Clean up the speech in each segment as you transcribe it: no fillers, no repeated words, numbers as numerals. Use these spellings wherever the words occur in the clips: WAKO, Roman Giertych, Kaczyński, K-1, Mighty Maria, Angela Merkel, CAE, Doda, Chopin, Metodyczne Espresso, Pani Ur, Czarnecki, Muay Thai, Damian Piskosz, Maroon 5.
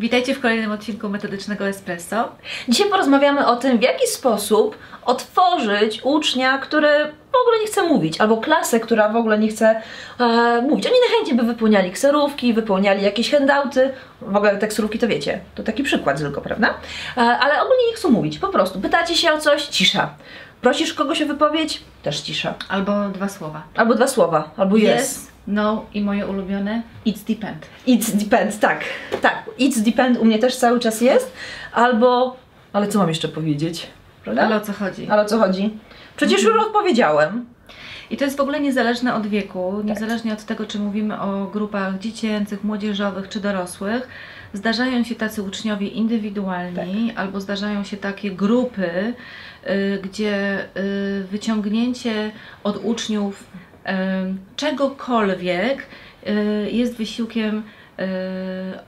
Witajcie w kolejnym odcinku Metodycznego Espresso. Dzisiaj porozmawiamy o tym, w jaki sposób otworzyć ucznia, który w ogóle nie chce mówić, albo klasę, która w ogóle nie chce mówić. Oni najchętniej by wypełniali kserówki, wypełniali jakieś handouty. W ogóle te kserówki to wiecie, to taki przykład tylko, prawda? Ale ogólnie nie chcą mówić, po prostu. Pytacie się o coś, cisza. Prosisz kogoś o wypowiedź, też cisza. Albo dwa słowa. Albo dwa słowa, albo yes. No i moje ulubione, it's depend. It's depend, tak, tak. It's depend u mnie też cały czas jest. Albo, ale co mam jeszcze powiedzieć? Prawda? Ale o co chodzi? Ale o co chodzi? Przecież już odpowiedziałem. I to jest w ogóle niezależne od wieku, tak. Niezależnie od tego, czy mówimy o grupach dziecięcych, młodzieżowych czy dorosłych. Zdarzają się tacy uczniowie indywidualni, tak. Albo zdarzają się takie grupy, gdzie wyciągnięcie od uczniów czegokolwiek jest wysiłkiem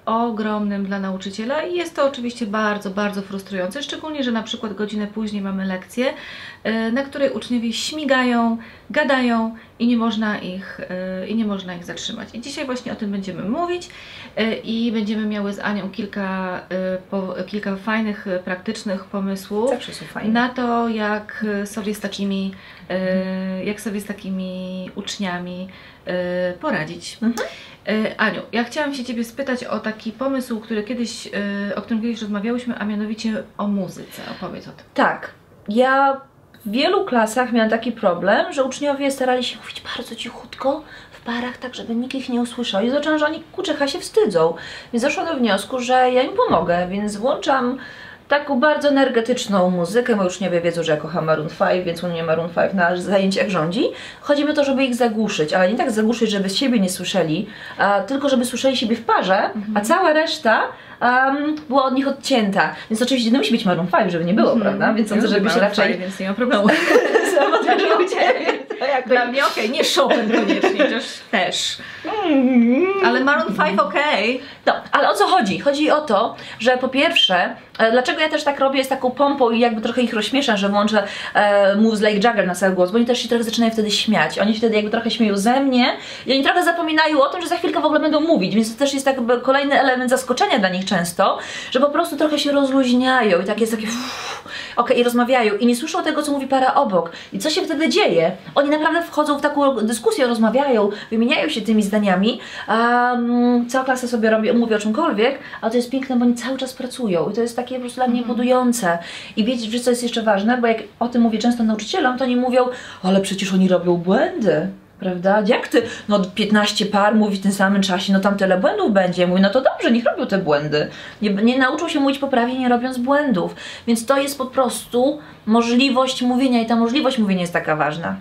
ogromnym dla nauczyciela i jest to oczywiście bardzo, bardzo frustrujące, szczególnie, że na przykład godzinę później mamy lekcję, na której uczniowie śmigają, gadają i nie można ich zatrzymać. I dzisiaj właśnie o tym będziemy mówić i będziemy miały z Anią kilka fajnych, praktycznych pomysłów na to, jak sobie z takimi uczniami poradzić. Mhm. Aniu, ja chciałam się Ciebie spytać o taki pomysł, o którym kiedyś rozmawiałyśmy, a mianowicie o muzyce. Opowiedz o tym. Tak. Ja w wielu klasach miałam taki problem, że uczniowie starali się mówić bardzo cichutko w parach, tak żeby nikt ich nie usłyszał. I zobaczyłam, że oni kuczycha się wstydzą. Więc doszłam do wniosku, że ja im pomogę, więc włączam taką bardzo energetyczną muzykę. Moi uczniowie wiedzą, że ja kocham Maroon 5, więc u mnie Maroon 5 na zajęciach rządzi. Chodzi mi o to, żeby ich zagłuszyć, ale nie tak zagłuszyć, żeby z siebie nie słyszeli, tylko żeby słyszeli siebie w parze, a cała reszta była od nich odcięta. Więc oczywiście nie musi być Maroon 5, żeby nie było, prawda? Więc sądzę, żeby się raczej... Więc nie ma problemu. Dla mnie okej, nie Chopin koniecznie, też. Ale Maroon 5 okej. No, ale o co chodzi? Chodzi o to, że po pierwsze, dlaczego ja też tak robię, jest taką pompą i jakby trochę ich rozśmieszam, że włączę Moves Like Jagger na cały głos, bo oni też się trochę zaczynają wtedy śmiać. Oni wtedy jakby trochę śmieją ze mnie i oni trochę zapominają o tym, że za chwilkę w ogóle będą mówić, więc to też jest jakby kolejny element zaskoczenia dla nich często, że po prostu trochę się rozluźniają i tak jest takie i rozmawiają i nie słyszą tego, co mówi para obok. I co się wtedy dzieje? Oni naprawdę wchodzą w taką dyskusję, rozmawiają, wymieniają się tymi zdaniami, cała klasa sobie mówi o czymkolwiek, a to jest piękne, bo oni cały czas pracują i to jest takie po prostu dla mnie budujące. I wiecie, co jest jeszcze ważne, bo jak o tym mówię często nauczycielom, to oni mówią, ale przecież oni robią błędy. Prawda? Jak ty? No 15 par mówi w tym samym czasie, no tam tyle błędów będzie. Mówi, no to dobrze, niech robią te błędy. Nie nauczą się mówić poprawnie, nie robiąc błędów. Więc to jest po prostu możliwość mówienia i ta możliwość mówienia jest taka ważna.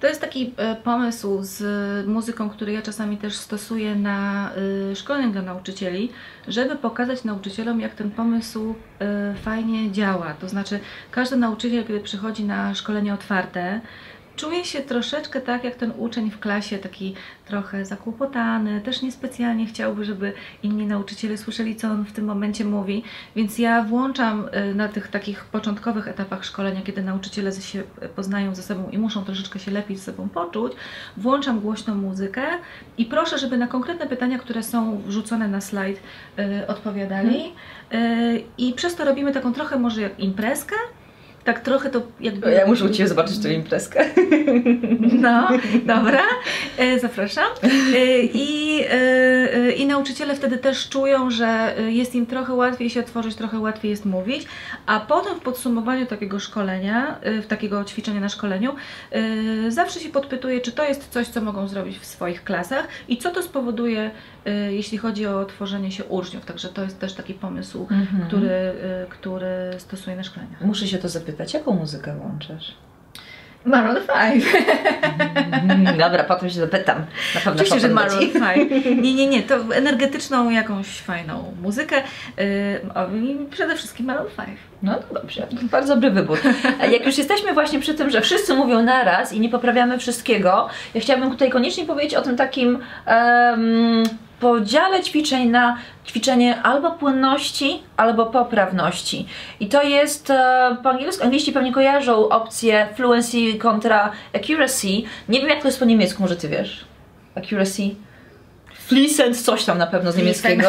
To jest taki pomysł z muzyką, który ja czasami też stosuję na szkoleniach dla nauczycieli, żeby pokazać nauczycielom, jak ten pomysł fajnie działa. To znaczy, każdy nauczyciel, kiedy przychodzi na szkolenie otwarte, czuję się troszeczkę tak jak ten uczeń w klasie, taki trochę zakłopotany, też niespecjalnie chciałby, żeby inni nauczyciele słyszeli, co on w tym momencie mówi, więc ja włączam na tych takich początkowych etapach szkolenia, kiedy nauczyciele się poznają ze sobą i muszą troszeczkę się lepiej ze sobą poczuć, włączam głośną muzykę i proszę, żeby na konkretne pytania, które są wrzucone na slajd, odpowiadali i przez to robimy taką trochę może jak imprezkę. Tak trochę to jakby... Ja muszę u Ciebie zobaczyć tę imprezkę. No, dobra, zapraszam. I nauczyciele wtedy też czują, że jest im trochę łatwiej się otworzyć, trochę łatwiej jest mówić, a potem w podsumowaniu takiego szkolenia, takiego ćwiczenia na szkoleniu, zawsze się podpytuję, czy to jest coś, co mogą zrobić w swoich klasach i co to spowoduje, jeśli chodzi o tworzenie się uczniów. Także to jest też taki pomysł, który stosuję na szkoleniach. Muszę się to zapytać, jaką muzykę włączasz? Maroon 5. Dobra, potem się zapytam. Na pewno oczywiście, że Maroon 5. Nie, to energetyczną jakąś fajną muzykę. Przede wszystkim Maroon 5. No to dobrze, to bardzo dobry wybór. Jak już jesteśmy właśnie przy tym, że wszyscy mówią naraz i nie poprawiamy wszystkiego, ja chciałabym tutaj koniecznie powiedzieć o tym takim podziale ćwiczeń na ćwiczenie albo płynności, albo poprawności. I to jest, po angielsku, angliści pewnie kojarzą opcję fluency kontra accuracy. Nie wiem, jak to jest po niemiecku, może Ty wiesz? Accuracy? Fliesent, coś tam na pewno z niemieckiego.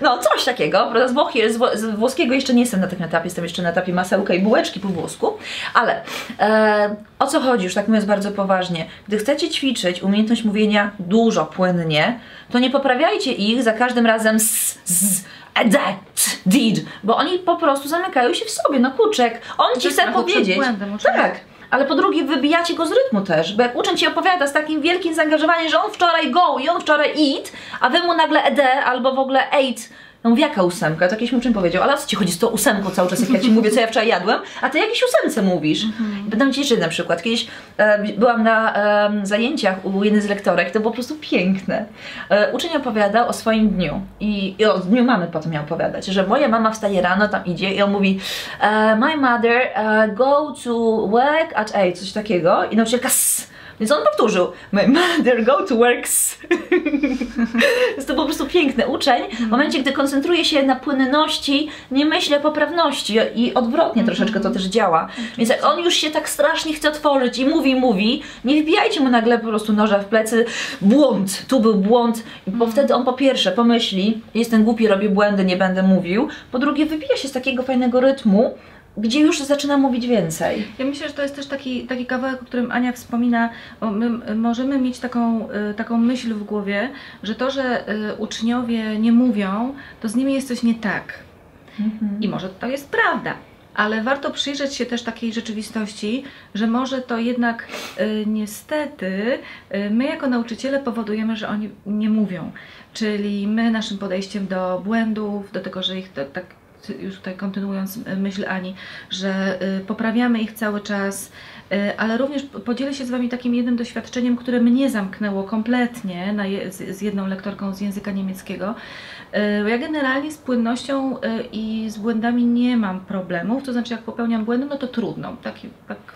No, coś takiego, prawda? Z Włoch jest, z włoskiego jeszcze nie jestem na takim etapie, jestem jeszcze na etapie masełka i bułeczki po włosku, ale o co chodzi, już tak mówiąc bardzo poważnie, gdy chcecie ćwiczyć umiejętność mówienia dużo, płynnie, to nie poprawiajcie ich za każdym razem did, bo oni po prostu zamykają się w sobie, no kurczek, on ci chce powiedzieć. Błędem, tak. Ale po drugie wybijacie go z rytmu też, bo jak uczeń ci opowiada z takim wielkim zaangażowaniem, że on wczoraj go i on wczoraj eat, a wy mu nagle ed albo w ogóle ate. No mówię, jaka ósemka? To jakiś mi uczeń powiedział, ale o co ci chodzi z tą ósemką cały czas, jak ja ci mówię, co ja wczoraj jadłem, a ty jakiejś ósemce mówisz. I będę ci jeszcze jeden przykład. Kiedyś byłam na zajęciach u jednej z lektorek, to było po prostu piękne. Uczeń opowiadał o swoim dniu i o dniu mamy potem miał opowiadać, że moja mama wstaje rano, tam idzie i on mówi my mother go to work at 8, coś takiego i nauczycielka Więc on powtórzył, my mother go to works. Jest to po prostu piękny uczeń. W momencie, gdy koncentruje się na płynności, nie myśli o poprawności i odwrotnie troszeczkę to też działa. Więc jak on już się tak strasznie chce otworzyć i mówi, nie wbijajcie mu nagle po prostu noża w plecy. Błąd, tu był błąd, bo wtedy on po pierwsze pomyśli, jestem głupi, robię błędy, nie będę mówił. Po drugie wybija się z takiego fajnego rytmu, gdzie już zaczyna mówić więcej. Ja myślę, że to jest też taki kawałek, o którym Ania wspomina. My możemy mieć taką myśl w głowie, że to, że uczniowie nie mówią, to z nimi jest coś nie tak. I może to jest prawda, ale warto przyjrzeć się też takiej rzeczywistości, że może to jednak niestety my jako nauczyciele powodujemy, że oni nie mówią. Czyli my naszym podejściem do błędów, do tego, że ich tak już tutaj kontynuując myśl Ani, że poprawiamy ich cały czas, ale również podzielę się z Wami takim jednym doświadczeniem, które mnie zamknęło kompletnie z jedną lektorką z języka niemieckiego. Ja generalnie z płynnością i z błędami nie mam problemów, to znaczy jak popełniam błędy, no to trudno,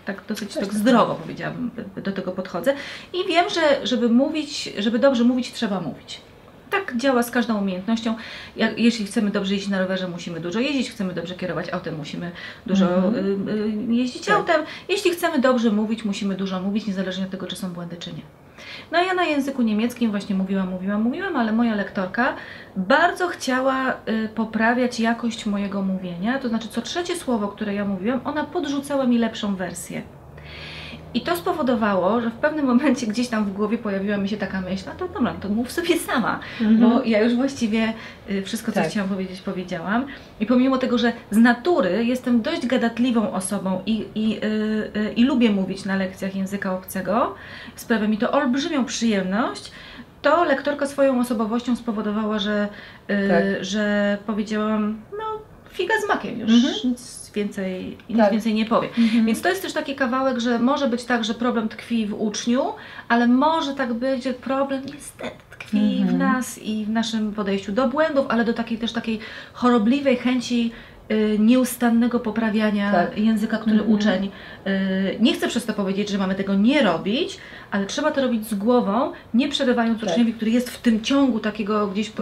tak dosyć tak zdrowo powiedziałabym, do tego podchodzę i wiem, że żeby dobrze mówić, trzeba mówić. Tak działa z każdą umiejętnością. Jeśli chcemy dobrze jeździć na rowerze, musimy dużo jeździć. Chcemy dobrze kierować autem, musimy dużo jeździć autem. Jeśli chcemy dobrze mówić, musimy dużo mówić, niezależnie od tego, czy są błędy, czy nie. No ja na języku niemieckim właśnie mówiłam, ale moja lektorka bardzo chciała poprawiać jakość mojego mówienia. To znaczy co trzecie słowo, które ja mówiłam, ona podrzucała mi lepszą wersję. I to spowodowało, że w pewnym momencie gdzieś tam w głowie pojawiła mi się taka myśl, a to dobra, to mów sobie sama, bo ja już właściwie wszystko, co chciałam powiedzieć, powiedziałam. I pomimo tego, że z natury jestem dość gadatliwą osobą i lubię mówić na lekcjach języka obcego, sprawia mi to olbrzymią przyjemność, to lektorka swoją osobowością spowodowała, że powiedziałam, no figa z makiem już. Nic więcej nie powiem. Więc to jest też taki kawałek, że może być tak, że problem tkwi w uczniu, ale może tak być, że problem niestety tkwi w nas i w naszym podejściu do błędów, ale do takiej chorobliwej chęci nieustannego poprawiania języka, który uczeń nie chce przez to powiedzieć, że mamy tego nie robić, ale trzeba to robić z głową, nie przerywając uczniowi, który jest w tym ciągu takiego gdzieś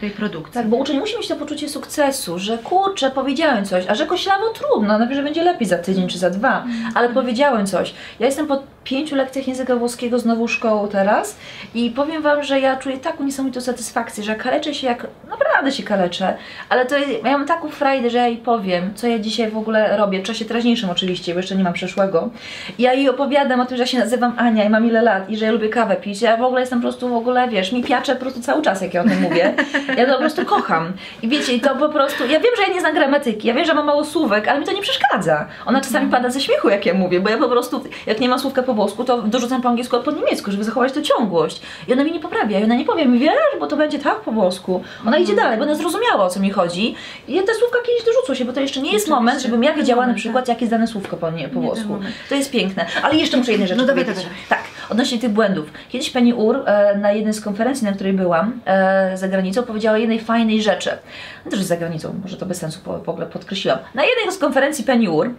tej produkcji. Tak, bo uczeń musi mieć to poczucie sukcesu, że kurczę, powiedziałem coś, a że koślawo trudno, najpierw że będzie lepiej za tydzień czy za dwa, ale powiedziałem coś. Ja jestem po 5 lekcjach języka włoskiego, znowu szkołą teraz i powiem Wam, że ja czuję taką niesamowitą satysfakcję, że kaleczę się jak, naprawdę się kaleczę, ale to jest, ja mam taką frajdę, że ja jej powiem, co ja dzisiaj w ogóle robię, w czasie teraźniejszym oczywiście, bo jeszcze nie mam przeszłego. Ja jej opowiadam o tym, że ja się nazywam Ania i mam ile lat i że ja lubię kawę pić, ja w ogóle jestem po prostu wiesz, mi piacze po prostu cały czas, jak ja o tym mówię. Ja to po prostu kocham. I wiecie, to po prostu, ja wiem, że ja nie znam gramatyki, ja wiem, że mam mało słówek, ale mi to nie przeszkadza. Ona czasami pada ze śmiechu, jak ja mówię, bo ja po prostu, jak nie ma słówka po włosku, to dorzucam po angielsku albo po niemiecku, żeby zachować tę ciągłość. I ona mi nie poprawia, i ona nie powie mi, wiesz, bo to będzie tak po włosku. Ona idzie dalej, bo ona zrozumiała, o co mi chodzi. I te słówka kiedyś dorzucą się, bo to jeszcze nie jest moment, żebym ja wiedziała na przykład, jakie jest dane słówko po włosku. To jest piękne. Ale jeszcze muszę jednej rzeczy powiedzieć. Tak, odnośnie tych błędów. Kiedyś Pani Ur na jednej z konferencji, na której byłam za granicą, powiedziała jednej fajnej rzeczy. No też za granicą, może to bez sensu w ogóle podkreśliłam. Na jednej z konferencji Pani Ur,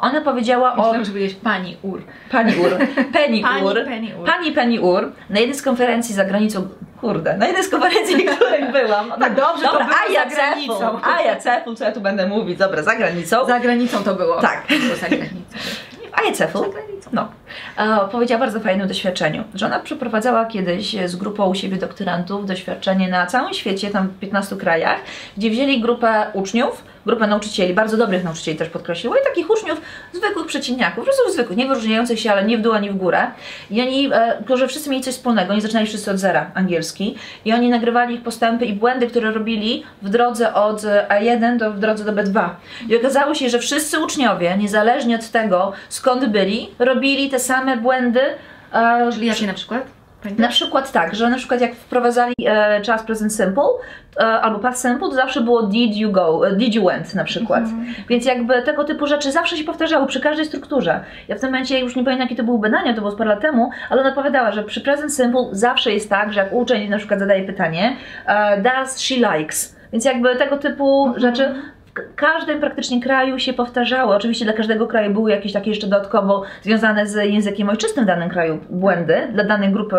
ona powiedziała o... Myślałam, że powiedzieć Pani Ur. Pani Ur. Pani Ur. Pani Ur. Na jednej z konferencji za granicą... Kurde, na jednej z konferencji, na której byłam. No tak, dobrze, dobra, to a ja ceful, co ja tu będę mówić, dobra, za granicą. Za granicą to było. Tak. Za granicą. A ja ceful. No. powiedziała o bardzo fajnym doświadczeniu, że ona przeprowadzała kiedyś z grupą u siebie doktorantów doświadczenie na całym świecie, tam w 15 krajach, gdzie wzięli grupę uczniów, grupę nauczycieli, bardzo dobrych nauczycieli też podkreśliła, i takich uczniów, zwykłych przeciętniaków, po prostu zwykłych, nie wyróżniających się, ale nie w dół, ani w górę. I oni, że wszyscy mieli coś wspólnego, oni zaczynali wszyscy od zera angielski i oni nagrywali ich postępy i błędy, które robili w drodze od A1 do, w drodze do B2. I okazało się, że wszyscy uczniowie, niezależnie od tego, skąd byli, robili te same błędy. Czyli jakie na przykład? Na przykład tak, że na przykład jak wprowadzali czas present simple albo past simple, to zawsze było did you go, did you went na przykład. Więc jakby tego typu rzeczy zawsze się powtarzały przy każdej strukturze. Ja w tym momencie już nie pamiętam, jakie to było badanie, to było parę lat temu, ale ona opowiadała, że przy present simple zawsze jest tak, że jak uczeń na przykład zadaje pytanie does she likes, więc jakby tego typu rzeczy w każdym praktycznie kraju się powtarzały. Oczywiście dla każdego kraju były jakieś takie jeszcze dodatkowo związane z językiem ojczystym w danym kraju błędy, dla danej grupy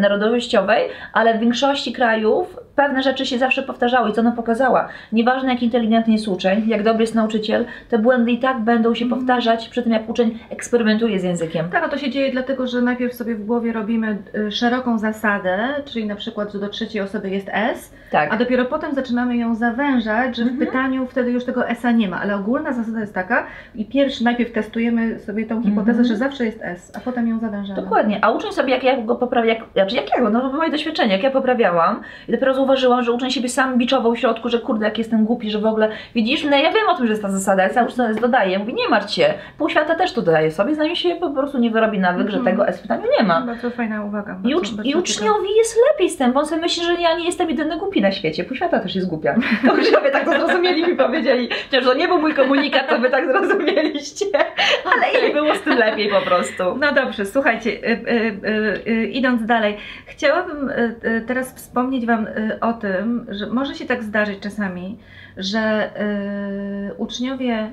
narodowościowej, ale w większości krajów pewne rzeczy się zawsze powtarzały i co ona pokazała. Nieważne jak inteligentny jest uczeń, jak dobry jest nauczyciel, te błędy i tak będą się powtarzać przy tym, jak uczeń eksperymentuje z językiem. Tak, a to się dzieje dlatego, że najpierw sobie w głowie robimy szeroką zasadę, czyli na przykład, że do trzeciej osoby jest S, tak, a dopiero potem zaczynamy ją zawężać, że w pytaniu wtedy już tego S-a nie ma, ale ogólna zasada jest taka i najpierw testujemy sobie tą hipotezę, że zawsze jest S, a potem ją zawężamy. Dokładnie, a uczeń sobie, jak ja go poprawiam, no moje doświadczenie, jak ja poprawiałam i dopiero uważałam, że uczeń siebie sam biczował w środku, że kurde, jak jestem głupi, że w ogóle widzisz, no ja wiem o tym, że jest ta zasada, ja cały czas dodaję, mówi nie martw się, pół świata też to dodaje sobie, znajmniej się po prostu nie wyrobi nawyk, że tego S w pytaniu nie ma. Bardzo fajna uwaga. I uczniowi jest lepiej z tym, bo on sobie myśli, że ja nie jestem jedyny głupi na świecie, pół świata też jest głupia. To uczniowie tak to zrozumieli mi powiedzieli, chociaż to nie był mój komunikat, to wy tak zrozumieliście, ale im było z tym lepiej po prostu. No dobrze, słuchajcie, idąc dalej, chciałabym teraz wspomnieć Wam o tym, że może się tak zdarzyć czasami, że uczniowie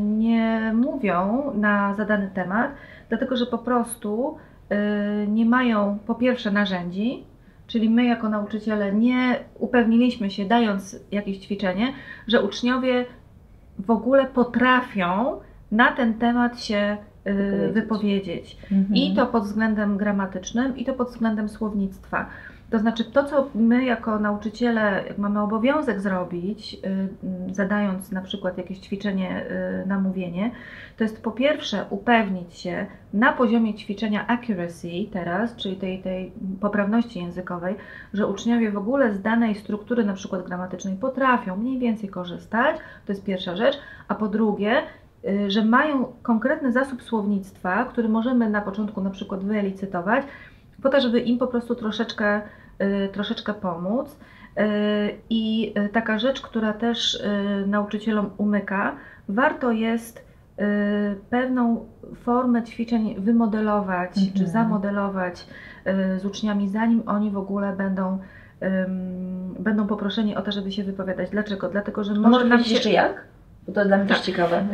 nie mówią na zadany temat, dlatego że po prostu nie mają po pierwsze narzędzi, czyli my jako nauczyciele nie upewniliśmy się, dając jakieś ćwiczenie, że uczniowie w ogóle potrafią na ten temat się wypowiedzieć. I to pod względem gramatycznym, i to pod względem słownictwa. To znaczy to, co my jako nauczyciele mamy obowiązek zrobić, zadając na przykład jakieś ćwiczenie na mówienie, to jest po pierwsze upewnić się na poziomie ćwiczenia accuracy teraz, czyli tej poprawności językowej, że uczniowie w ogóle z danej struktury na przykład gramatycznej potrafią mniej więcej korzystać, to jest pierwsza rzecz, a po drugie, że mają konkretny zasób słownictwa, który możemy na początku na przykład wyelicytować, po to, żeby im po prostu troszeczkę pomóc. I taka rzecz, która też nauczycielom umyka, warto jest pewną formę ćwiczeń wymodelować czy zamodelować z uczniami, zanim oni w ogóle będą poproszeni o to, żeby się wypowiadać. Dlaczego? Dlatego, że może nam się... Jeszcze jak? Bo to dla mnie też ciekawe.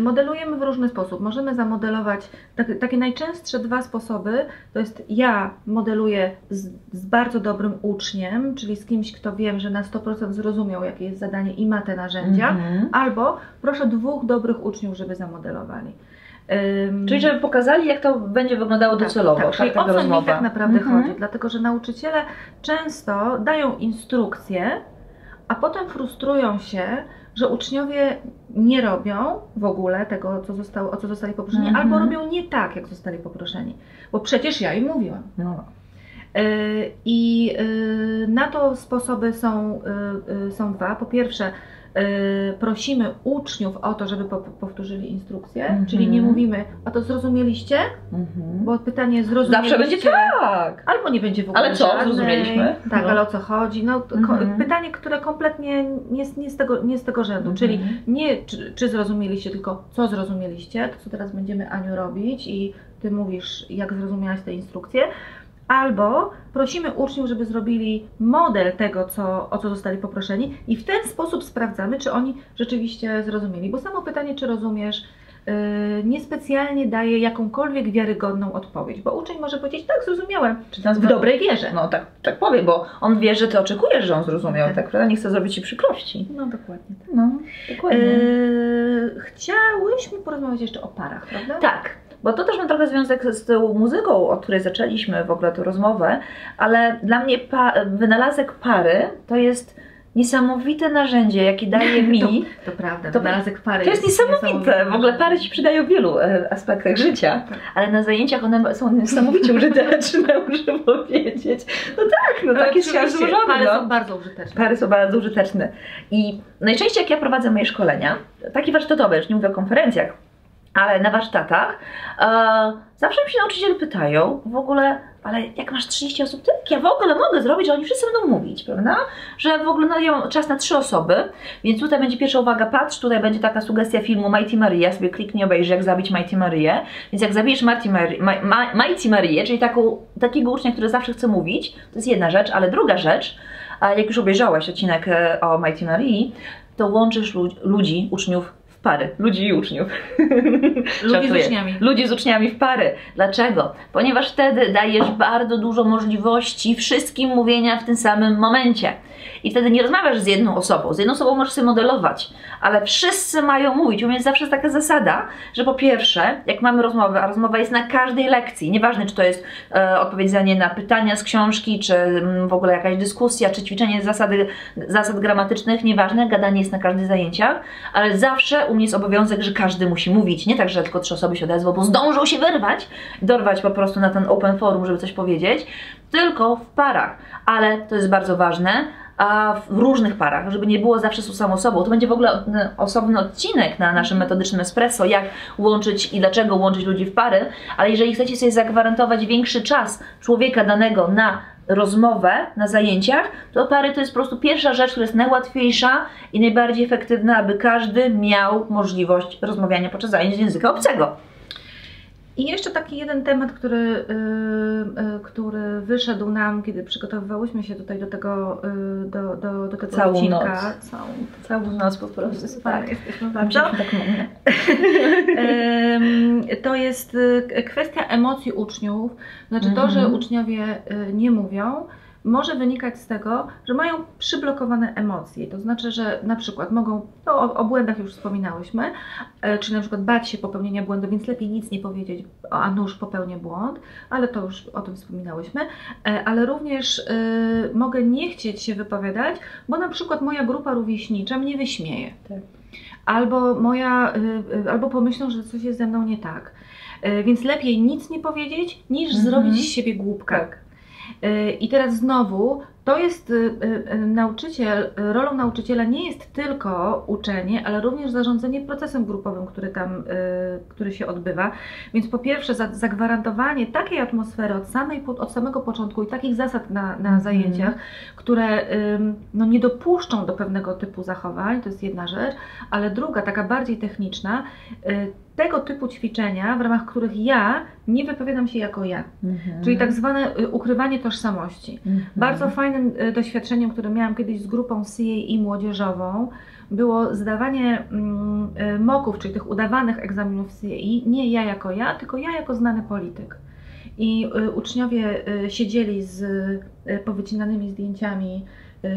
Modelujemy w różny sposób. Możemy zamodelować takie najczęstsze dwa sposoby. To jest ja modeluję z bardzo dobrym uczniem, czyli z kimś, kto wiem, że na 100% zrozumiał, jakie jest zadanie i ma te narzędzia. Albo proszę dwóch dobrych uczniów, żeby zamodelowali. Czyli żeby pokazali, jak to będzie wyglądało docelowo. Tak, czyli o co mi tak naprawdę chodzi. Dlatego, że nauczyciele często dają instrukcje, a potem frustrują się, że uczniowie nie robią w ogóle tego, o co zostali poproszeni, albo robią nie tak, jak zostali poproszeni, bo przecież ja im mówiłam. I na to sposoby są dwa. Po pierwsze, prosimy uczniów o to, żeby powtórzyli instrukcję, czyli nie mówimy, a to zrozumieliście? Bo pytanie zrozumieliście? Zawsze będzie tak! Albo nie będzie w ogóle. Ale co? Żadnej. Zrozumieliśmy? Tak, ale o co chodzi? No, pytanie, które kompletnie nie z tego rzędu, czyli nie czy zrozumieliście, tylko co zrozumieliście, to co teraz będziemy, Aniu, robić i Ty mówisz, jak zrozumiałaś tę instrukcję. Albo prosimy uczniów, żeby zrobili model tego, o co zostali poproszeni i w ten sposób sprawdzamy, czy oni rzeczywiście zrozumieli. Bo samo pytanie, czy rozumiesz, niespecjalnie daje jakąkolwiek wiarygodną odpowiedź, bo uczeń może powiedzieć, tak, zrozumiałem, w dobrej wierze. No tak, tak powie, bo on wie, że ty oczekujesz, że on zrozumiał, tak, prawda? Nie chce zrobić ci przykrości. No dokładnie. Tak. No, dokładnie. Chciałyśmy porozmawiać jeszcze o parach, prawda? Tak. Bo to też ma trochę związek z tą muzyką, od której zaczęliśmy w ogóle tę rozmowę, ale dla mnie wynalazek pary to jest niesamowite narzędzie, jakie daje mi. To prawda, wynalazek pary. To jest niesamowite, w ogóle pary się przydają w wielu aspektach życia, tak. Ale na zajęciach one są niesamowicie użyteczne, muszę powiedzieć. No tak, no tak jest świat złożony. Pary są bardzo użyteczne. Pary są bardzo użyteczne. I najczęściej jak ja prowadzę moje szkolenia, takie warsztatowe, już nie mówię o konferencjach, ale na warsztatach zawsze mi się nauczyciele pytają w ogóle, ale jak masz 30 osób, to jak ja w ogóle mogę zrobić, że oni wszyscy będą mówić, prawda? Że w ogóle no, ja mam czas na 3 osoby, więc tutaj będzie pierwsza uwaga, patrz, tutaj będzie taka sugestia filmu Mighty Maria, sobie kliknij, obejrzyj, jak zabić Mighty Marię. Więc jak zabijesz Mighty Marię, czyli takiego ucznia, który zawsze chce mówić, to jest jedna rzecz, ale druga rzecz, jak już obejrzałaś odcinek o Mighty Marii, to łączysz ludzi, uczniów, pary. Ludzi i uczniów. Ludzi z uczniami. Ludzi z uczniami w pary. Dlaczego? Ponieważ wtedy dajesz bardzo dużo możliwości wszystkim mówienia w tym samym momencie. I wtedy nie rozmawiasz z jedną osobą. Z jedną osobą możesz sobie modelować, ale wszyscy mają mówić. U mnie jest zawsze taka zasada, że po pierwsze, jak mamy rozmowę, a rozmowa jest na każdej lekcji, nieważne czy to jest odpowiedzenie na pytania z książki, czy w ogóle jakaś dyskusja, czy ćwiczenie zasad gramatycznych, nieważne, gadanie jest na każdych zajęciach, ale zawsze u mnie jest obowiązek, że każdy musi mówić. Nie tak, że tylko 3 osoby się odezwą, bo zdążą się dorwać po prostu na ten open forum, żeby coś powiedzieć, tylko w parach. Ale to jest bardzo ważne, a w różnych parach, żeby nie było zawsze z tą samą osobą. To będzie w ogóle osobny odcinek na naszym metodycznym espresso, jak łączyć i dlaczego łączyć ludzi w pary, ale jeżeli chcecie sobie zagwarantować większy czas człowieka danego na rozmowę, na zajęciach, to pary to jest po prostu pierwsza rzecz, która jest najłatwiejsza i najbardziej efektywna, aby każdy miał możliwość rozmawiania podczas zajęć z języka obcego. I jeszcze taki jeden temat, który wyszedł nam, kiedy przygotowywałyśmy się tutaj do tego, do tego całą odcinka. Noc. Całą noc po prostu. Tak, jesteśmy bardzo. To jest kwestia emocji uczniów. Znaczy to, że uczniowie nie mówią, może wynikać z tego, że mają przyblokowane emocje. To znaczy, że na przykład mogą, no o błędach już wspominałyśmy, czyli na przykład bać się popełnienia błędu, więc lepiej nic nie powiedzieć, a nuż popełnię błąd, ale to już o tym wspominałyśmy. Ale również mogę nie chcieć się wypowiadać, bo na przykład moja grupa rówieśnicza mnie wyśmieje. Tak. Albo pomyślą, że coś jest ze mną nie tak. Więc lepiej nic nie powiedzieć, niż zrobić z siebie głupka. Tak. I teraz znowu, to jest rolą nauczyciela nie jest tylko uczenie, ale również zarządzanie procesem grupowym, który się odbywa. Więc po pierwsze zagwarantowanie takiej atmosfery od samego początku i takich zasad na zajęciach, które no, nie dopuszczą do pewnego typu zachowań, to jest jedna rzecz, ale druga, taka bardziej techniczna, tego typu ćwiczenia, w ramach których ja nie wypowiadam się jako ja, czyli tak zwane ukrywanie tożsamości. Bardzo fajnym doświadczeniem, które miałam kiedyś z grupą CAE młodzieżową, było zdawanie moków, czyli tych udawanych egzaminów CAE, nie ja jako ja, tylko ja jako znany polityk. I uczniowie siedzieli z powycinanymi zdjęciami.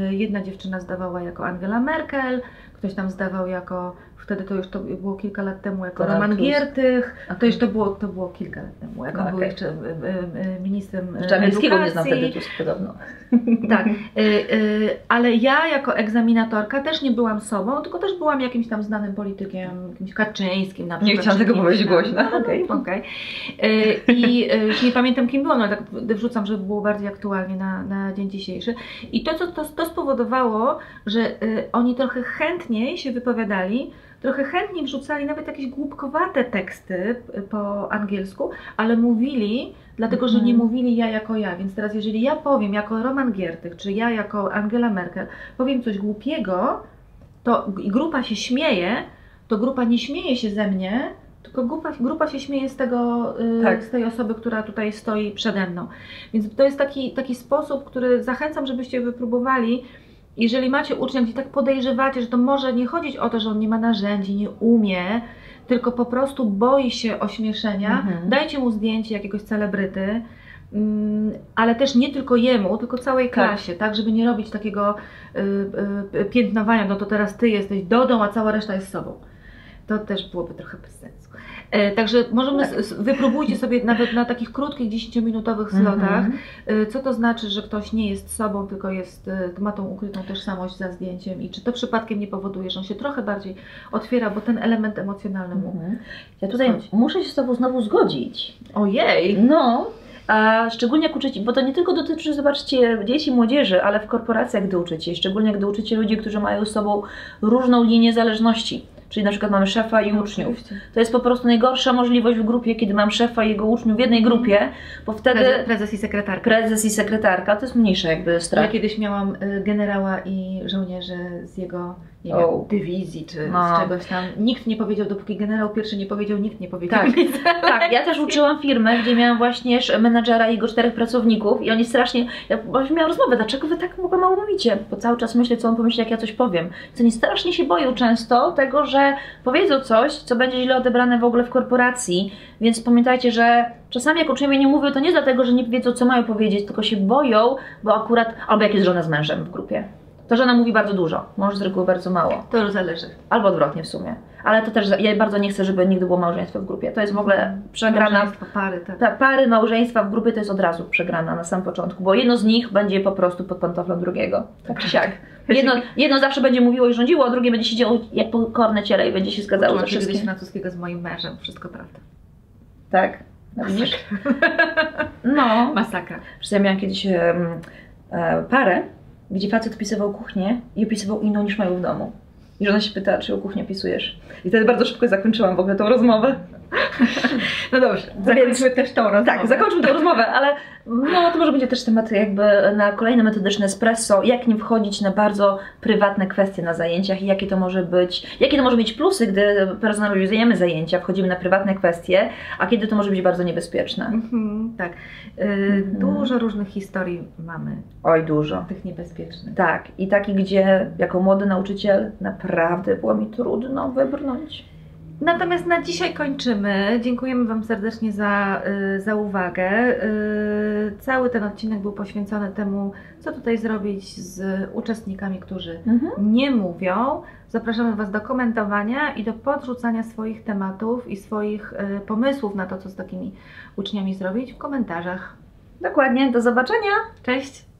Jedna dziewczyna zdawała jako Angela Merkel, ktoś tam zdawał jako, wtedy to było kilka lat temu, jako Roman Giertych, to już to było kilka lat temu, jak on był jeszcze ministrem Czarneckiego, nie znam wtedy już podobno. Tak, ale ja jako egzaminatorka też nie byłam sobą, tylko też byłam jakimś tam znanym politykiem, jakimś Kaczyńskim na przykład. Nie chciałam tego powiedzieć głośno. Okej. I już nie pamiętam, kim byłam, ale tak wrzucam, żeby było bardziej aktualnie na dzień dzisiejszy. I to spowodowało, że oni trochę chętniej się wypowiadali, trochę chętniej wrzucali nawet jakieś głupkowate teksty po angielsku, ale mówili, dlatego że nie mówili ja jako ja. Więc teraz jeżeli ja powiem jako Roman Giertych, czy ja jako Angela Merkel, powiem coś głupiego, to grupa się śmieje, to grupa nie śmieje się ze mnie, tylko grupa się śmieje z tej osoby, która tutaj stoi przede mną. Więc to jest taki sposób, który zachęcam, żebyście wypróbowali. Jeżeli macie ucznia, gdzie tak podejrzewacie, że to może nie chodzić o to, że on nie ma narzędzi, nie umie, tylko po prostu boi się ośmieszenia. Dajcie mu zdjęcie jakiegoś celebryty, ale też nie tylko jemu, tylko całej klasie, tak, żeby nie robić takiego piętnowania, no to teraz ty jesteś Dodą, a cała reszta jest sobą. To też byłoby trochę bez sensu. Także możemy, wypróbujcie sobie nawet na takich krótkich, 10-minutowych slotach, co to znaczy, że ktoś nie jest sobą, tylko jest, ma tą ukrytą tożsamość za zdjęciem i czy to przypadkiem nie powoduje, że on się trochę bardziej otwiera, bo ten element emocjonalny mu ja tutaj muszę się z Tobą znowu zgodzić. Ojej! No. A szczególnie jak uczycie, bo to nie tylko dotyczy, zobaczcie, dzieci, młodzieży, ale w korporacjach, gdy uczycie, szczególnie gdy uczycie ludzi, którzy mają z sobą różną linię zależności. Czyli na przykład mamy szefa i uczniów. Oczywiście. To jest po prostu najgorsza możliwość w grupie, kiedy mam szefa i jego uczniów w jednej grupie, bo wtedy... Prezes i sekretarka. Prezes i sekretarka, to jest mniejsza jakby strach. Ja kiedyś miałam generała i żołnierzy z jego... Nie wiem, dywizji czy z czegoś tam. Nikt nie powiedział, dopóki generał pierwszy nie powiedział, nikt nie powiedział. Tak, tak. Ja też uczyłam firmę, gdzie miałam właśnie menadżera i jego 4 pracowników i oni strasznie... Ja właśnie miałam rozmowę, dlaczego wy tak mało mówicie? Bo cały czas myślę, co on pomyśli, jak ja coś powiem. Co oni strasznie się boją często tego, że powiedzą coś, co będzie źle odebrane w ogóle w korporacji, więc pamiętajcie, że czasami jak uczniowie nie mówią, to nie dlatego, że nie wiedzą, co mają powiedzieć, tylko się boją, bo akurat... Albo jak jest żona z mężem w grupie. To żona mówi bardzo dużo, mąż z reguły bardzo mało. To już zależy. Albo odwrotnie w sumie. Ale to też, ja bardzo nie chcę, żeby nigdy było małżeństwo w grupie. To jest w ogóle przegrana... Małżeństwo, pary, tak. Pary, małżeństwa w grupie to jest od razu przegrana na samym początku, bo jedno z nich będzie po prostu pod pantoflą drugiego. Tak czy siak. Jedno zawsze będzie mówiło i rządziło, a drugie będzie siedziało jak pokorne ciele i będzie się zgadzało ze wszystkim. Kiedyś francuskiego z moim mężem, wszystko prawda. Tak? No, widzisz? No. Masakra. Przecież ja miałam kiedyś parę, gdzie facet opisywał kuchnię i opisywał inną niż mają w domu. I żona się pyta, czy o kuchnię opisujesz. I wtedy bardzo szybko zakończyłam w ogóle tą rozmowę. No dobrze, zakończymy też tą rozmowę. Tak, zakończymy tę rozmowę, ale no to może będzie też temat jakby na kolejne metodyczne espresso, jak nie wchodzić na bardzo prywatne kwestie na zajęciach i jakie to może być, jakie to może mieć plusy, gdy personalizujemy zajęcia, wchodzimy na prywatne kwestie, a kiedy to może być bardzo niebezpieczne. Tak, dużo różnych historii mamy. Oj, dużo. Tych niebezpiecznych. Tak, i taki, gdzie jako młody nauczyciel naprawdę było mi trudno wybrnąć. Natomiast na dzisiaj kończymy. Dziękujemy Wam serdecznie za uwagę. Cały ten odcinek był poświęcony temu, co tutaj zrobić z uczestnikami, którzy nie mówią. Zapraszamy Was do komentowania i do podrzucania swoich tematów i swoich pomysłów na to, co z takimi uczniami zrobić w komentarzach. Dokładnie. Do zobaczenia. Cześć.